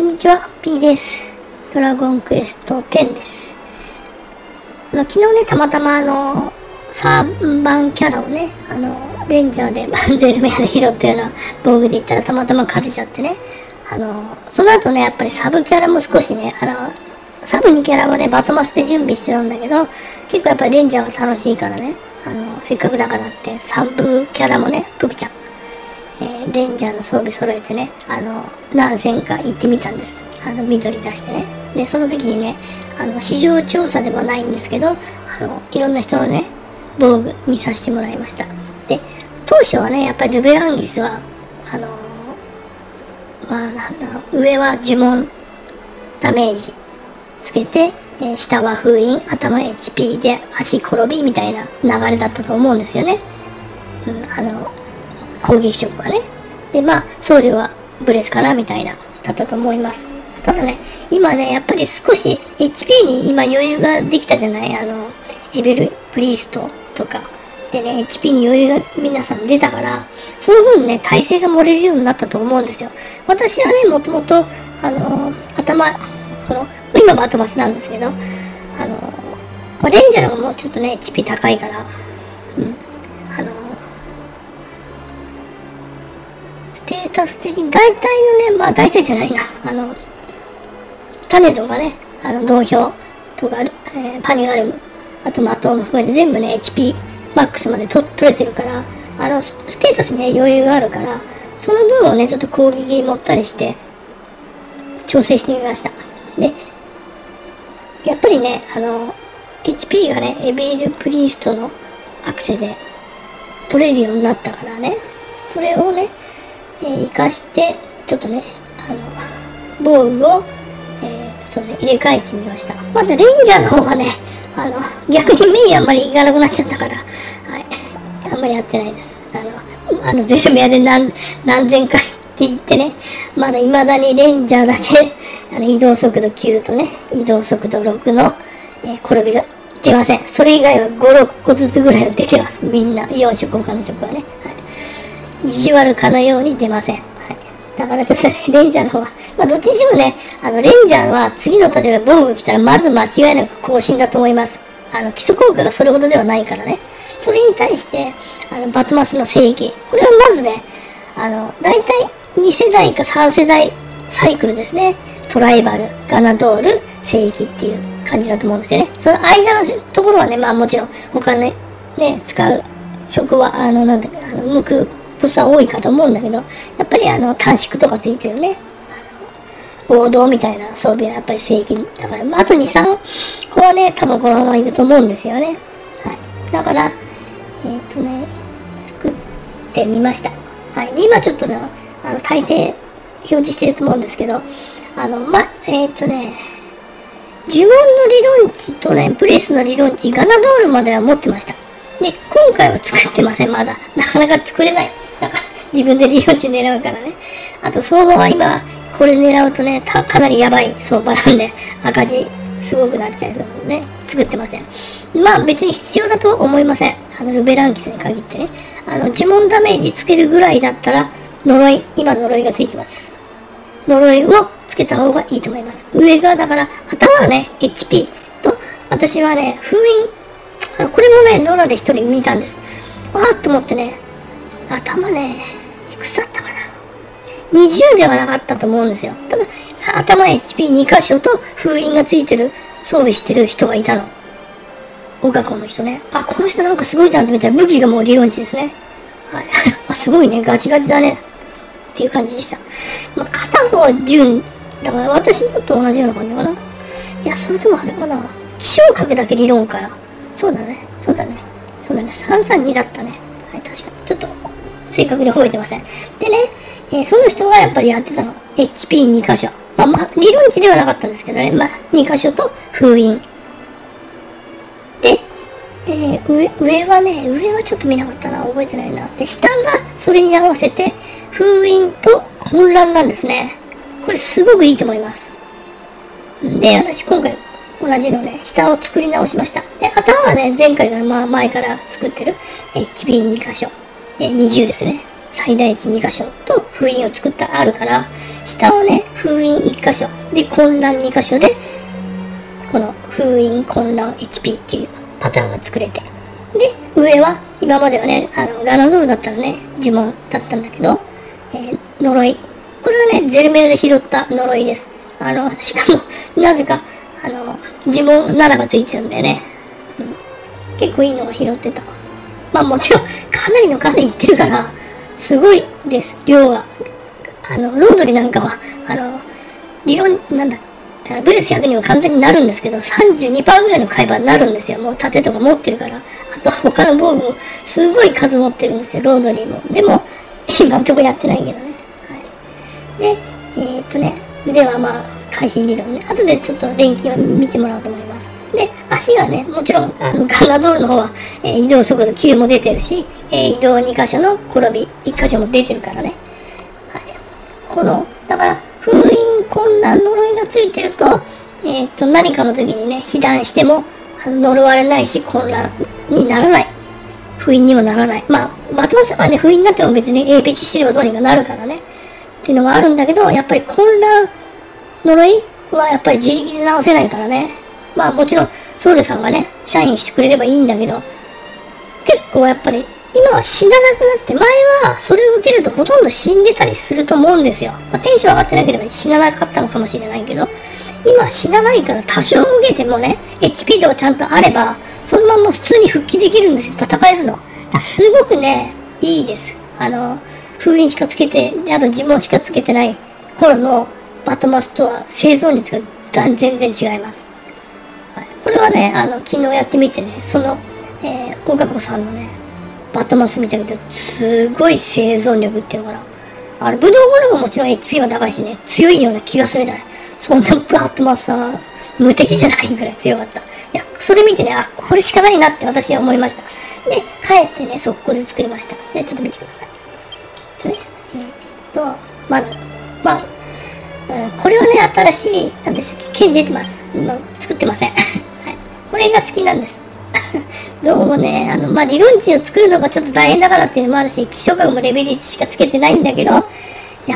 こんにちは、ハッピーです。ドラゴンクエスト10です。昨日ね、たまたま3番キャラをね、レンジャーでバンゼルメアで拾ったような防具でいったらたまたま勝てちゃってね、その後ね、やっぱりサブキャラも少しね、サブ2キャラはね、バトマスで準備してたんだけど、結構やっぱりレンジャーが楽しいからね、せっかくだからって、サブキャラもね、ププちゃん。レンジャーの装備揃えてね、何戦か行ってみたんです。緑出してね。で、その時にね、市場調査でもないんですけど、いろんな人のね、防具見させてもらいました。で、当初はね、やっぱりルベランギスは、上は呪文、ダメージつけて、下は封印、頭 HP で足転びみたいな流れだったと思うんですよね。うん、攻撃色はね。で、まあ、僧侶はブレスかなみたいな、だったと思います。ただね、今ね、やっぱり少し HP に今余裕ができたじゃない、エベルプリーストとかでね、HP に余裕が皆さん出たから、その分ね、耐性が盛れるようになったと思うんですよ。私はね、もともと、今バトマスなんですけど、レンジャーの方もちょっとね、HP 高いから、うん、ステータス的に、大体のね、まあ大体じゃないな、種とかね、農票とか、パニガルム、あとマトウも含めて全部ね、HP マックスまで取れてるから、ステータスに、ね、余裕があるから、その分をね、ちょっと攻撃に持ったりして、調整してみました。で、やっぱりね、HP がね、エベールプリーストのアクセで取れるようになったからね、それをね、活かして、ちょっとね、防具を、入れ替えてみました。まずレンジャーの方がね、逆にメインあんまりいかなくなっちゃったから、はい、あんまりやってないです。ゼルメアで何千回って言ってね、まだ未だにレンジャーだけ、移動速度9とね、移動速度6の、転びが出ません。それ以外は5、6個ずつぐらいは出てます。みんな、4色、他の色はね。はい、意地悪かのように出ません。はい。だからちょっとね、レンジャーの方は、まあどっちにしてもね、レンジャーは次の例えば防具来たらまず間違いなく更新だと思います。基礎効果がそれほどではないからね。それに対して、バトマスの聖域。これはまずね、だいたい2世代か3世代サイクルですね。トライバル、ガナドール、聖域っていう感じだと思うんですよね。その間のところはね、まあもちろん他のね、使う職は、無垢、ボスは多いかと思うんだけど、やっぱり短縮とかついてるね。王道みたいな装備はやっぱり正規だから、あと2、3個はね、多分このままいくと思うんですよね。はい。だから、作ってみました。はい。で、今ちょっとね、耐性表示してると思うんですけど、呪文の理論値とね、ブレスの理論値、ガナドールまでは持ってました。で、今回は作ってません、まだ。なかなか作れない。なんか自分で利用値狙うからね。あと相場は今、これ狙うとね、かなりやばい相場なんで、赤字すごくなっちゃいそうなので、作ってません。まあ別に必要だとは思いません。ルベランキスに限ってね。呪文ダメージつけるぐらいだったら、呪い、今呪いがついてます。呪いをつけた方がいいと思います。上が、だから、頭はね、HP と、私はね、封印。これもね、ノラで一人見たんです。わーっと思ってね、頭ね、いくつだったかな ?20 ではなかったと思うんですよ。ただ、頭 HP2 箇所と封印がついてる、装備してる人がいたの。オガコの人ね。あ、この人なんかすごいじゃんって見たら武器がもう理論値ですね。はい。あ、すごいね。ガチガチだね。っていう感じでした。まあ、片方は純、だから私のと同じような感じかな。いや、それともあれかな。気象学だけ理論から。そうだね。そうだね。そうだね。332だったね。はい、確かに。ちょっと、正確に覚えてません。でね、その人がやっぱりやってたの。HP2 箇所。まあ、理論値ではなかったんですけどね。まあ、2箇所と封印。で、上はね、上はちょっと見なかったな。覚えてないな。で、下がそれに合わせて、封印と混乱なんですね。これすごくいいと思います。で、私今回、同じのね、下を作り直しました。で、頭はね、前回から、まあ前から作ってる、HP2 箇所、20ですね。最大値2箇所と封印を作ったあるから、下をね封印1箇所で混乱2箇所でこの封印混乱 HP っていうパターンが作れて、で上は今まではねガラドルだったらね呪文だったんだけど、呪い、これはねゼルメールで拾った呪いです。しかもなぜか呪文7がついてるんだよね、うん、結構いいのを拾ってた。まあもちろんかなりの数いってるからすごいです量が。ロードリなんかは理論なんだブレス100にも完全になるんですけど 32% ぐらいの買い場になるんですよ。もう盾とか持ってるから、あと他の防具もすごい数持ってるんですよ、ロードリーも。でも今のところやってないけどね、はい、で腕はまあ回避理論ね、後でちょっと連携を見てもらおうと思います。で足はねもちろんガラドールの方は、移動速度9も出てるし、移動2箇所の転び1箇所も出てるからね、はい、このだから封印困難呪いがついてると、何かの時にね被弾しても呪われないし混乱にならない、封印にもならない。まあまとまったらね封印になっても別に A ペチしてればどうにかなるからねっていうのはあるんだけど、やっぱり混乱呪いはやっぱり自力で直せないからね。まあもちろんソウルさんがね社員してくれればいいんだけど、結構やっぱり今は死ななくなって、前はそれを受けるとほとんど死んでたりすると思うんですよ。まあ、テンション上がってなければ死ななかったのかもしれないけど、今は死なないから多少受けてもね HP とかちゃんとあればそのまま普通に復帰できるんですよ、戦えるの。すごくねいいです。封印しかつけて、あと呪文しかつけてない頃のバトマスとは生存率が全然違います。はい、これはね昨日やってみてね、そのおがこさんのねバトマス見たけど、すごい生存力っていうのかな、ブドウゴルももちろん HP は高いしね強いような気がするじゃない。そんなバトマスは無敵じゃないぐらい強かった。いやそれ見てね、あこれしかないなって私は思いました。で帰ってね速攻で作りました。でちょっと見てください。まずまあこれはね新しい何でしたっけ、剣出てます。作ってません、はい、これが好きなんですどうもねまあ、理論値を作るのがちょっと大変だからっていうのもあるし、希少価格もレベル1しかつけてないんだけど、や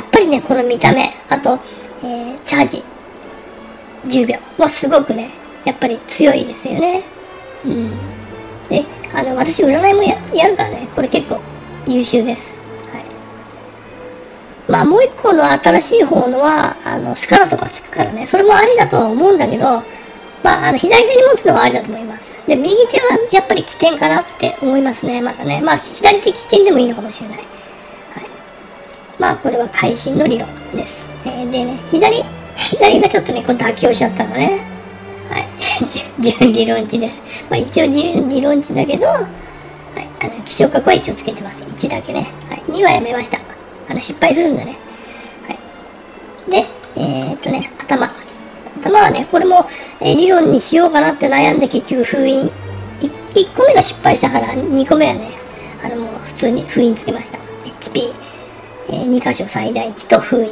っぱりねこの見た目、あと、チャージ10秒はすごくねやっぱり強いですよね。うん、で私占いも やるからねこれ結構優秀です。まあもう一個の新しい方のはスカラとかつくからね、それもありだとは思うんだけど、まあ左手に持つのはありだと思います。で右手はやっぱり起点かなって思いますね、まだね。まあ左手起点でもいいのかもしれない、はい、まあこれは会心の理論です、でね左がちょっとねこう妥協しちゃったのね、はい準理論値です。まあ一応準理論値だけど、はい希少価格は一応つけてます。1だけね、はい、2はやめました。失敗するんだね。はい、で、頭。頭はね、これも、理論にしようかなって悩んで結局封印。1個目が失敗したから、2個目はね、もう普通に封印つけました。HP、2箇所最大値と封印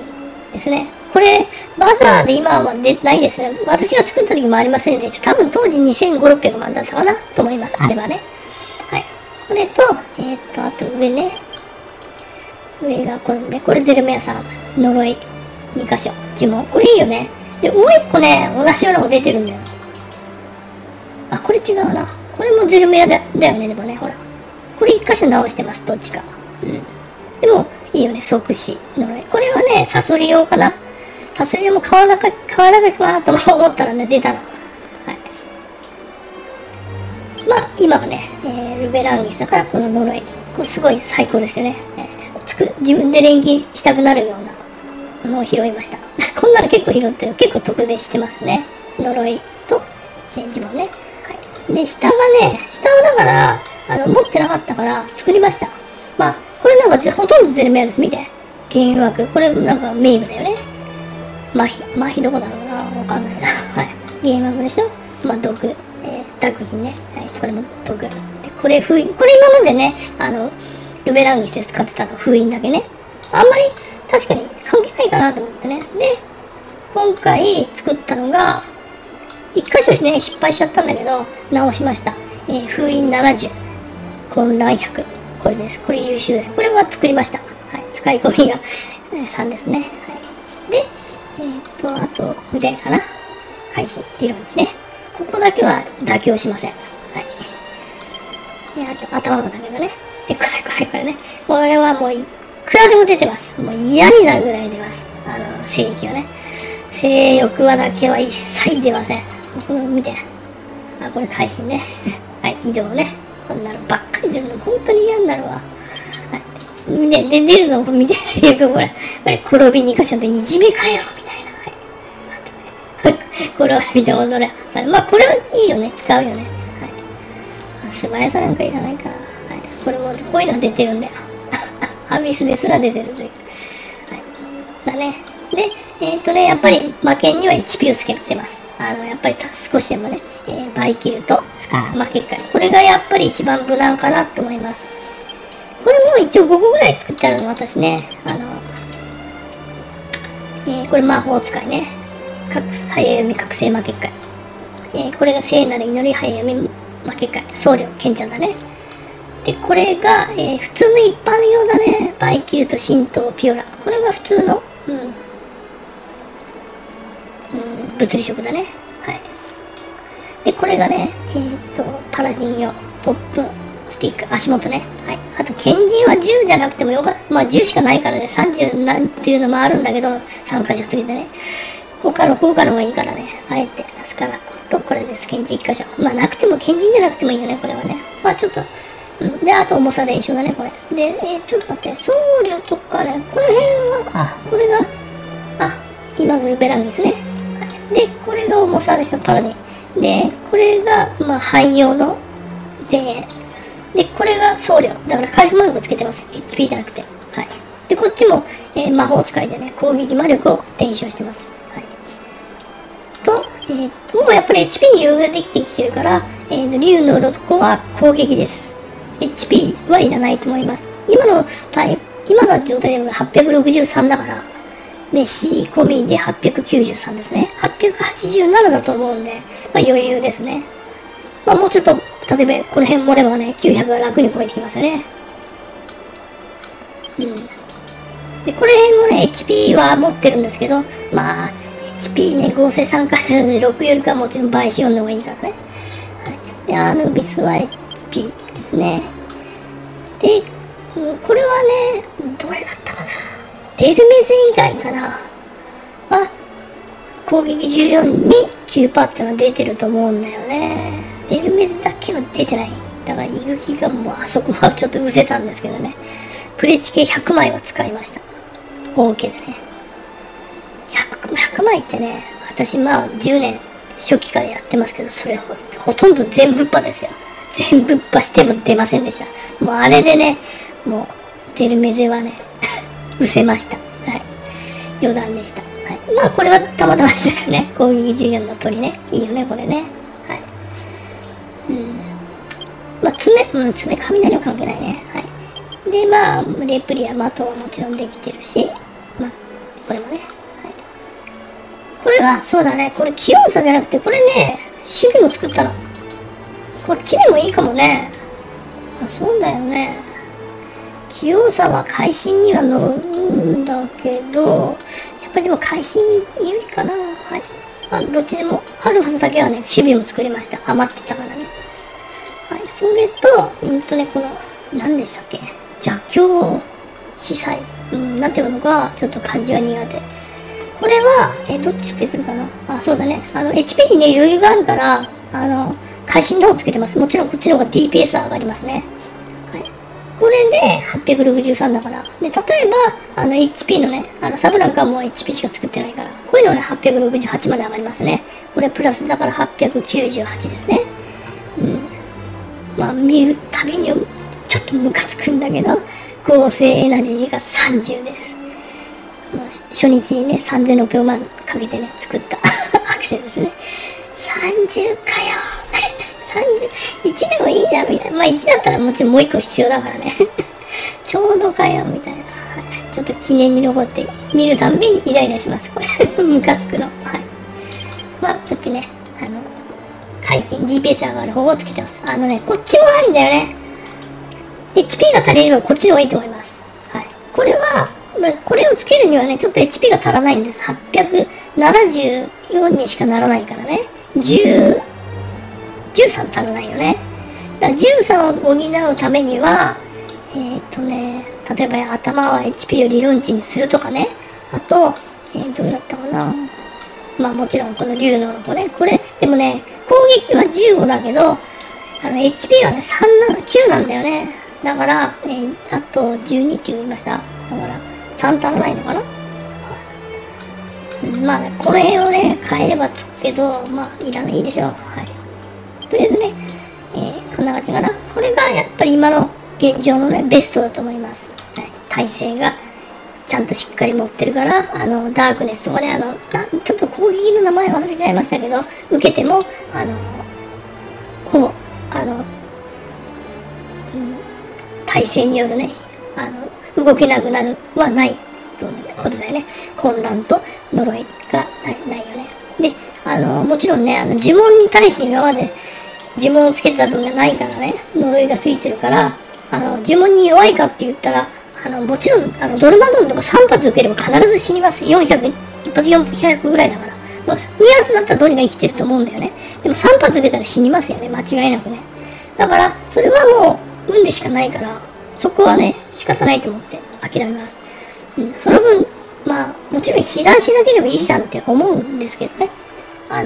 ですね。これ、バザーで今は出ないですね。私が作った時もありませんでした。多分当時2500、600万だったかなと思います。あればね。はい。これと、あと上ね。上がこれね、これゼルメアさん、呪い、2箇所、呪文、これいいよね。で、もう一個ね、同じようなの出てるんだよ。あ、これ違うな。これもゼルメア だよね、でもね、ほら。これ1箇所直してます、どっちか。うん。でも、いいよね、即死、呪い。これはね、サソリ用かな。サソリ用も買わなきゃかなと思ったらね、出たの。はい。まあ、今はね、ルベランギスだから、この呪い。これすごい最高ですよね。自分で連携したくなるようなのを拾いましたこんなの結構拾ってる、結構特定してますね。呪いと呪文ね、はい、で下はだから持ってなかったから作りました。まあこれなんかほとんどゼルメアです。見て幻惑、これなんかメイブだよね。麻痺どこだろうな、わかんないなはい幻惑でしょ。まあ毒、濁品ね、はい、これも毒で、これ今までねルベランギスで使ってたの封印だけね、あんまり確かに関係ないかなと思ってね。で今回作ったのが1箇所ね失敗しちゃったんだけど直しました、封印70混乱100、これです。これ優秀だよ。これは作りました。使い込みが3ですね。はい、で、あと腕かな、返し理論ですね。ここだけは妥協しません。はい、で、あと頭のだけだね。で、これね。これはもういくらでも出てます。もう嫌になるぐらい出ます。性域はね。性欲はだけは一切出ません。これ見て。あ、これ会心ね。はい、移動ね。こんなのばっかり出るの、本当に嫌になるわ。はい、で、出るのを見て、性欲、これ、転びにかしたといじめかよ、みたいな。はい。あとね、転びで踊らされる。まあ、これはいいよね。使うよね。はい。素早さなんかいらないから。はい。これも、こういうのが出てるんだよ。アビスですら出てるという。はい。だね。で、やっぱり、魔剣には HP をつけてます。やっぱり少しでもね、バイキルとスカラ、まあ、結果、これがやっぱり一番無難かなと思います。これもう一応5個ぐらい作ってあるの、私ね。これ魔法使いね。早読み覚醒魔結界。これが聖なる祈り早読み魔結界。僧侶、賢ちゃんだね。で、これが、普通の一般用だね。バイキルと神道、ピオラ。これが普通の、物理職だね。はい。で、これがね、パラディン用、ポップ、スティック、足元ね。はい。あと、賢人は10じゃなくてもよかった。まあ、10しかないからね、30なんていうのもあるんだけど、3箇所過ぎてね。他の効果の方がいいからね。あえて、アスカラと、これです。賢人1箇所。まあ、なくても、賢人じゃなくてもいいよね、これはね。まあ、ちょっと、で、あと、重さで一緒だね、これ。で、ちょっと待って、僧侶とかね、この辺は、これが、今のベランギですね。で、これが重さでしょ、パラディ。で、これが、まあ、汎用の前衛。で、これが僧侶。だから回復魔力をつけてます。HP じゃなくて。はい。で、こっちも、魔法使いでね、攻撃魔力を伝承してます。はい。と、もうやっぱり HP に余裕ができてきてるから、竜の鱗子は攻撃です。HP はいらないと思います。今の状態では863だから、飯込みで893ですね。887だと思うんで、まあ余裕ですね。まあもうちょっと、例えばこの辺盛ればね、900が楽に超えてきますよね。で、これ辺もね、HP は持ってるんですけど、まあ、HP ね、合成3回なので6よりかはもちろん倍しようの方がいいからね。はい、で、アヌビスは HP ですね。で、これはね、どれだったかな。エルメゼ以外かなは、攻撃14に 9% ってのは出てると思うんだよね。エルメゼだけは出てない。だから、イグキがもうあそこはちょっと伏せたんですけどね。プレチ系100枚は使いました。OK でね。100枚ってね、私まあ10年初期からやってますけど、それほとんど全ぶっぱですよ。全ぶっぱしても出ませんでした。もうあれでね、もう、エルメゼはね、伏せました。はい。余談でした。はい。まあ、これはたまたまですよね。攻撃14の鳥ね。いいよね、これね。はい。まあ、爪、雷は関係ないね。はい。で、まあ、レプリア、的はもちろんできてるし、まあ、これもね。はい。これは、そうだね。これ、器用さじゃなくて、これね、守備も作ったの。こっちでもいいかもね。まあ、そうだよね。器用さは会心には乗るんだけど、やっぱりでも会心よりかな。はい。まあ、どっちでも、アルファだけはね、守備も作りました。余ってたからね。はい。それと、この、何でしたっけ、邪教司祭。なんていうのが、ちょっと漢字は苦手。これは、どっちつけてるかな。そうだね。HP にね、余裕があるから、会心の方つけてます。もちろんこっちの方が DPS は上がりますね。これで863だから。で、例えば、HP のね、サブなんかはもう HP しか作ってないから、こういうのはね、868まで上がりますね。これプラスだから898ですね。まあ、見るたびに、ちょっとムカつくんだけど、合成エナジーが30です。まあ、初日にね、3600万かけてね、作ったアクセですね。30かよ。1でもいいじゃんみたいな。まあ1だったらもちろんもう1個必要だからね。ちょうどかよみたいな。ちょっと記念に残って見るたんびにイライラします。これ。ムカつくの。はい。まあこっちね、回線、DPS 上がる方をつけてます。こっちもありだよね。HP が足りればこっちの方がいいと思います。はい。これは、これをつけるにはね、ちょっと HP が足らないんです。874にしかならないからね。13足らないよね。だから13を補うためには、例えば頭は HP を理論値にするとかね。あと、どうだったかな。まあもちろんこの竜の子ね。これ、でもね、攻撃は15だけど、HP はね、9なんだよね。だから、あと12って言いました。だから、3足らないのかな。まあね、この辺をね、変えればつくけど、まあ、いらないでしょう。はい。とりあえずね、こんな感じかな。これがやっぱり今の現状のね、ベストだと思います。はい、体勢がちゃんとしっかり持ってるから、ダークネスとかね、ちょっと攻撃の名前忘れちゃいましたけど、受けても、ほぼ、体勢によるね、動けなくなるはないということだよね。混乱と呪いがないよね。で、もちろんね、呪文に対して今まで呪文をつけてた分がないからね、呪いがついてるから、呪文に弱いかって言ったら、もちろん、ドルマドンとか3発受ければ必ず死にます。400、1発400ぐらいだから。2発だったらどうにか生きてると思うんだよね。でも3発受けたら死にますよね、間違いなくね。だから、それはもう、運でしかないから、そこはね、仕方ないと思って諦めます。うん、その分、まあ、もちろん被弾しなければいいじゃんって思うんですけどね。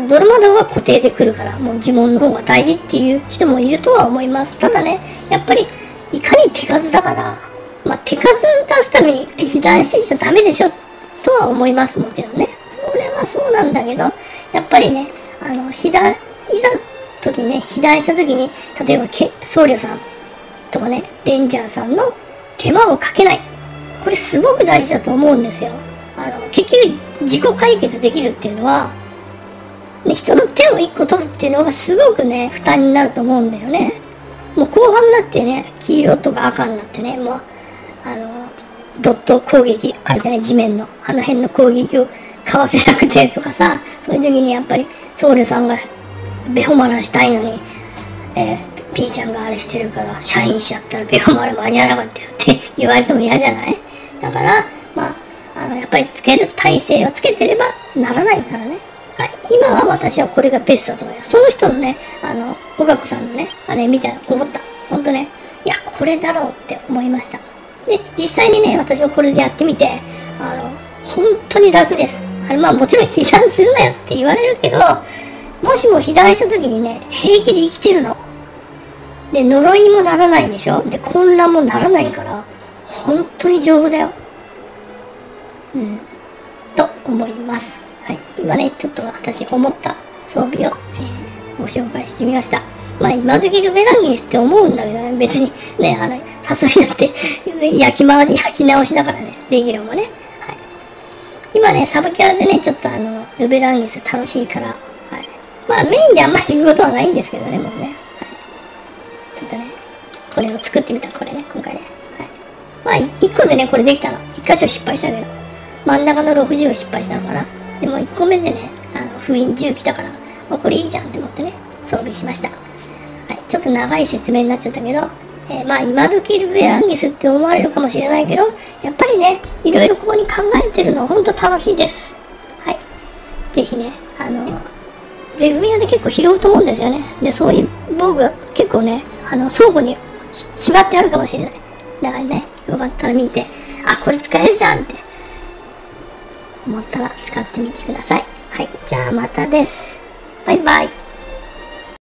ドルマドンは固定で来るから、もう呪文の方が大事っていう人もいるとは思います。ただね、やっぱり、いかに手数だから、まあ、手数出すために被弾してちゃダメでしょ、とは思います、もちろんね。それはそうなんだけど、やっぱりね、被弾した時に、例えば、僧侶さんとかね、レンジャーさんの手間をかけない。これすごく大事だと思うんですよ。結局、自己解決できるっていうのは、ね、人の手を一個取るっていうのがすごくね、負担になると思うんだよね。もう後半になってね、黄色とか赤になってね、もう、ドット攻撃、あれじゃない、地面の、あの辺の攻撃をかわせなくてとかさ、そういう時にやっぱり、僧侶さんがベホマラしたいのに、P ちゃんがあれしてるから、社員しちゃったらベホマラ間に合わなかったよって言われても嫌じゃない？だから、まあ、やっぱりつける体勢をつけてればならないからね。はい。今は私はこれがベストだと思います。その人のね、おかこさんのね、あれ見たら思った。ほんとね、いや、これだろうって思いました。で、実際にね、私もこれでやってみて、本当に楽です。まあもちろん被弾するなよって言われるけど、もしも被弾した時にね、平気で生きてるの。で、呪いもならないでしょ？で、混乱もならないから、本当に丈夫だよ。うん。と思います。はい。今ね、ちょっと私思った装備を、ご紹介してみました。まあ今時ルベランギスって思うんだけどね、別にね、誘いだって焼き直しだからね、レギュラーもね。はい、今ね、サブキャラでね、ちょっとルベランギス楽しいから、はい、まあメインであんまり行くことはないんですけどね、もうね。はい、ちょっとね、これを作ってみた、これね、今回ね。はい、まあ1個でね、これできたの。1箇所失敗したけど、真ん中の60を失敗したのかな。でも1個目でね、封印10来たから、まあ、これいいじゃんって思ってね、装備しました。ちょっと長い説明になっちゃったけど、まあ今時ルベランギスって思われるかもしれないけど、やっぱりね、いろいろここに考えてるのほんと楽しいです。はい。ぜひね、ゼグミアで結構拾うと思うんですよね。で、そういう防具が結構ね、倉庫に縛ってあるかもしれない。だからね、よかったら見て、あ、これ使えるじゃんって思ったら使ってみてください。はい。じゃあまたです。バイバイ。